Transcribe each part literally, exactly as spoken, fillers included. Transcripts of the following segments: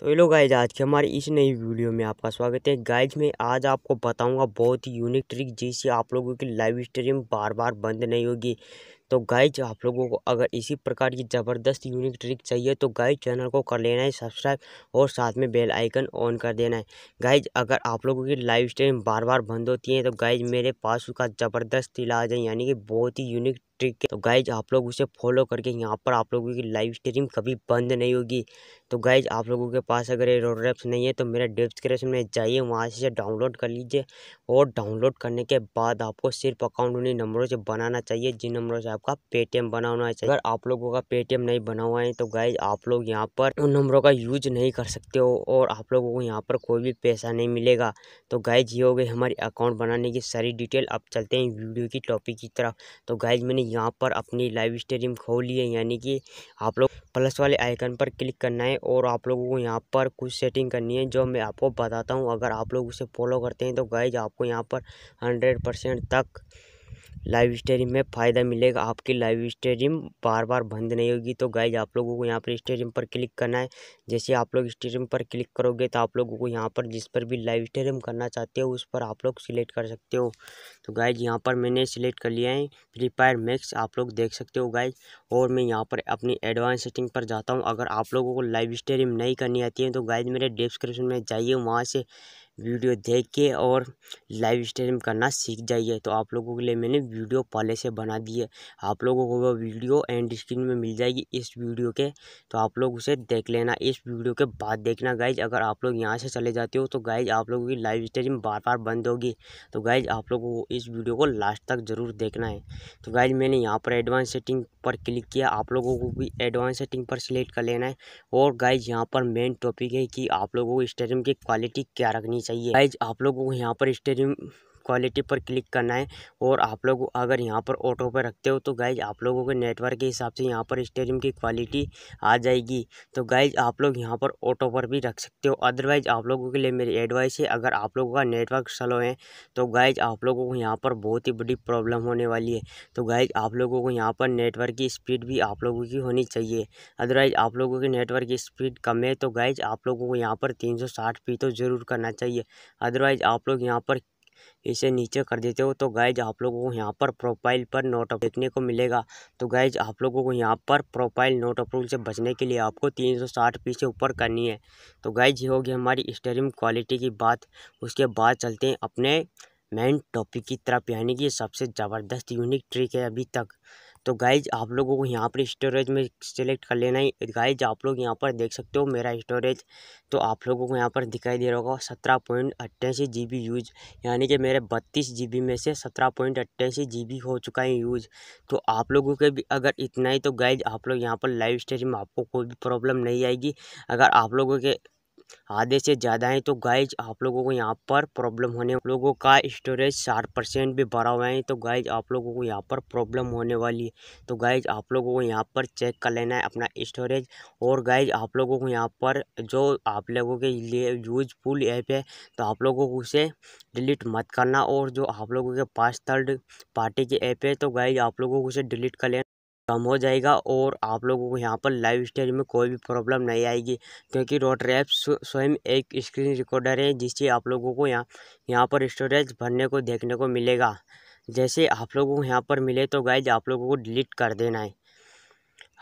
तो hello guys, आज के हमारे इस नई वीडियो में आपका स्वागत है। गाइज मैं आज आपको बताऊंगा बहुत ही यूनिक ट्रिक जिससे आप लोगों की लाइव स्ट्रीम बार बार बंद नहीं होगी। तो गाइज आप लोगों को अगर इसी प्रकार की ज़बरदस्त यूनिक ट्रिक चाहिए तो गाइज चैनल को कर लेना है सब्सक्राइब और साथ में बेल आइकन ऑन कर देना है। गाइज अगर आप लोगों की लाइव स्ट्रीम बार बार बंद होती है तो गाइज मेरे पास उसका ज़बरदस्त इलाज है, यानी कि बहुत ही यूनिक ट्रिक है। तो गाइज आप लोग उसे फॉलो करके यहाँ पर आप लोगों की लाइव स्ट्रीम कभी बंद नहीं होगी। तो गाइज आप लोगों के पास अगर ये रोटर ऐप्स नहीं है तो मेरा डिस्क्रिप्शन में जाइए, वहाँ से इसे डाउनलोड कर लीजिए। और डाउनलोड करने के बाद आपको सिर्फ अकाउंट उन्हीं नंबरों से बनाना चाहिए जिन नंबरों से आपका पेटीएम बना होना चाहिए। अगर आप लोगों का पेटीएम नहीं बना हुआ है तो गाइज आप लोग यहाँ पर उन नंबरों का यूज नहीं कर सकते हो और आप लोगों को यहाँ पर कोई भी पैसा नहीं मिलेगा। तो गाइज ये हो गई हमारी अकाउंट बनाने की सारी डिटेल। अब चलते हैं वीडियो की टॉपिक की तरफ। तो गाइज मैंने यहाँ पर अपनी लाइव स्ट्रीम खोली है, यानी कि आप लोग प्लस वाले आइकन पर क्लिक करना है और आप लोगों को यहाँ पर कुछ सेटिंग करनी है जो मैं आपको बताता हूँ। अगर आप लोग उसे फॉलो करते हैं तो गाइज आपको यहाँ पर हंड्रेड परसेंट तक लाइव स्ट्रीम में फ़ायदा मिलेगा, आपकी लाइव स्ट्रीम बार बार बंद नहीं होगी। तो गाइज आप लोगों को यहाँ पर स्ट्रीम पर क्लिक करना है। जैसे आप लोग स्ट्रीम पर क्लिक करोगे तो आप लोगों को यहाँ पर जिस पर भी लाइव स्ट्रीम करना चाहते हो उस पर आप लोग सिलेक्ट कर सकते हो। तो गाइज यहाँ पर मैंने सिलेक्ट कर लिया है फ्री फायर मैक्स, आप लोग देख सकते हो गाइज। और मैं यहाँ पर अपनी एडवांस सेटिंग पर जाता हूँ। अगर आप लोगों को लाइव स्ट्रीम नहीं करनी आती है तो गाइज मेरे डिस्क्रिप्शन में जाइए, वहाँ से वीडियो देख के और लाइव स्ट्रीम करना सीख जाइए। तो आप लोगों के लिए मैंने वीडियो पहले से बना दी है, आप लोगों को वह वीडियो एंड स्क्रीन में मिल जाएगी इस वीडियो के, तो आप लोग उसे देख लेना। इस वीडियो के बाद देखना गाइज। अगर आप लोग यहाँ से चले जाते हो तो गाइज आप लोगों की लाइव स्ट्रीम बार बार बंद होगी। तो गाइज आप लोगों को इस वीडियो को लास्ट तक ज़रूर देखना है। तो गाइज मैंने यहाँ पर एडवांस सेटिंग पर क्लिक किया, आप लोगों को भी एडवांस सेटिंग पर सिलेक्ट कर लेना है। और गाइज यहाँ पर मेन टॉपिक है कि आप लोगों को स्ट्रीम की क्वालिटी क्या रखनी चाहिए। गाइज आप लोगों को यहाँ पर स्ट्रीम क्वालिटी पर क्लिक करना है और आप लोग अगर यहाँ पर ऑटो पर रखते हो तो गाइज आप लोगों के नेटवर्क के हिसाब से यहाँ पर स्ट्रीम की क्वालिटी आ जाएगी। तो गाइज आप लोग यहाँ पर ऑटो पर भी रख सकते हो। अदरवाइज आप लोगों के लिए मेरी एडवाइस है, अगर आप लोगों का नेटवर्क स्लो है तो गाइज आप लोगों को यहाँ पर बहुत ही बड़ी प्रॉब्लम होने वाली है। तो गाइज आप लोगों को यहाँ पर नेटवर्क की स्पीड भी आप लोगों की होनी चाहिए। अदरवाइज आप लोगों की नेटवर्क की स्पीड कम है तो गाइज आप लोगों को यहाँ पर तीन सौ साठ पी तो ज़रूर करना चाहिए। अदरवाइज आप लोग यहाँ पर इसे नीचे कर देते हो तो गाइज आप लोगों को यहाँ पर प्रोफाइल पर नोट अप्रूव देखने को मिलेगा। तो गाइज आप लोगों को यहाँ पर प्रोफाइल नोट अप्रूव से बचने के लिए आपको तीन सौ साठ पी से ऊपर करनी है। तो गाइज ये होगी हमारी स्ट्रीम क्वालिटी की बात। उसके बाद चलते हैं अपने मेन टॉपिक की तरफ, यानी कि सबसे ज़बरदस्त यूनिक ट्रिक है अभी तक। तो गाइज आप लोगों को यहाँ पर स्टोरेज में सेलेक्ट कर लेना है। गाइज आप लोग यहाँ पर देख सकते हो मेरा स्टोरेज, तो आप लोगों को यहाँ पर दिखाई दे रहा होगा सत्रह पॉइंट अट्ठासी जी बी यूज, यानी कि मेरे बत्तीस जी बी में से सत्रह पॉइंट अट्ठासी जी बी हो चुका है यूज। तो आप लोगों के भी अगर इतना ही तो गाइज आप लोग यहाँ पर लाइव स्ट्रीम आपको कोई भी प्रॉब्लम नहीं आएगी। अगर आप लोगों के आधे से ज़्यादा है तो गाइज आप लोगों को यहाँ पर प्रॉब्लम होने, लोगों का स्टोरेज साठ परसेंट भी भरा हुआ है तो गाइज आप लोगों को यहाँ पर प्रॉब्लम होने वाली है। तो गाइज आप लोगों को यहाँ पर चेक कर लेना है अपना स्टोरेज। और गाइज आप लोगों को यहाँ पर जो आप लोगों के लिए यूजफुल ऐप है तो आप लोगों को उसे डिलीट मत करना। और जो आप लोगों के पास थर्ड पार्टी के ऐप है तो गाइज आप लोगों को उसे डिलीट कर लेना, कम हो जाएगा और आप लोगों को यहाँ पर लाइव स्ट्रीम में कोई भी प्रॉब्लम नहीं आएगी, क्योंकि रोटर ऐप स्वयं एक स्क्रीन रिकॉर्डर है जिससे आप लोगों को यहाँ यहाँ पर स्टोरेज भरने को देखने को मिलेगा। जैसे आप लोगों को यहाँ पर मिले तो गाइज आप लोगों को डिलीट कर देना है।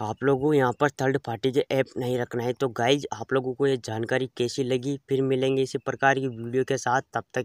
आप लोगों को यहाँ पर थर्ड पार्टी के ऐप नहीं रखना है। तो गाइज आप लोगों को ये जानकारी कैसी लगी, फिर मिलेंगे इसी प्रकार की वीडियो के साथ। तब तक